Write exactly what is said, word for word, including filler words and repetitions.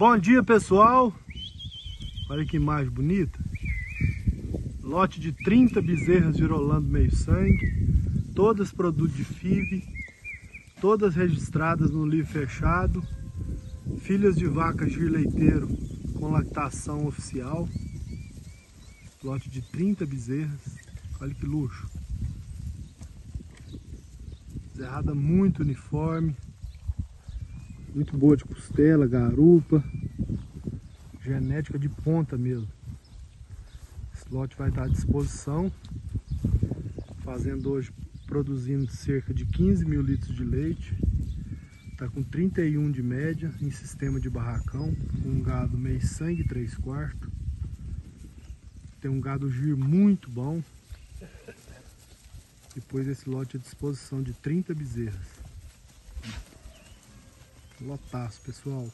Bom dia, pessoal. Olha que imagem bonita. Lote de trinta bezerras Girolando meio sangue, todas produto de F I V, todas registradas no livro fechado, filhas de vaca Gir leiteiro com lactação oficial. Lote de trinta bezerras. Olha que luxo. Bezerrada muito uniforme, muito boa de costela, garupa, genética de ponta mesmo. Esse lote vai estar à disposição, fazendo hoje, produzindo cerca de quinze mil litros de leite, está com trinta e um de média em sistema de barracão, com um gado meio sangue três quartos, tem um gado Gir muito bom. Depois esse lote à disposição de trinta bezerras. Lotaço, pessoal.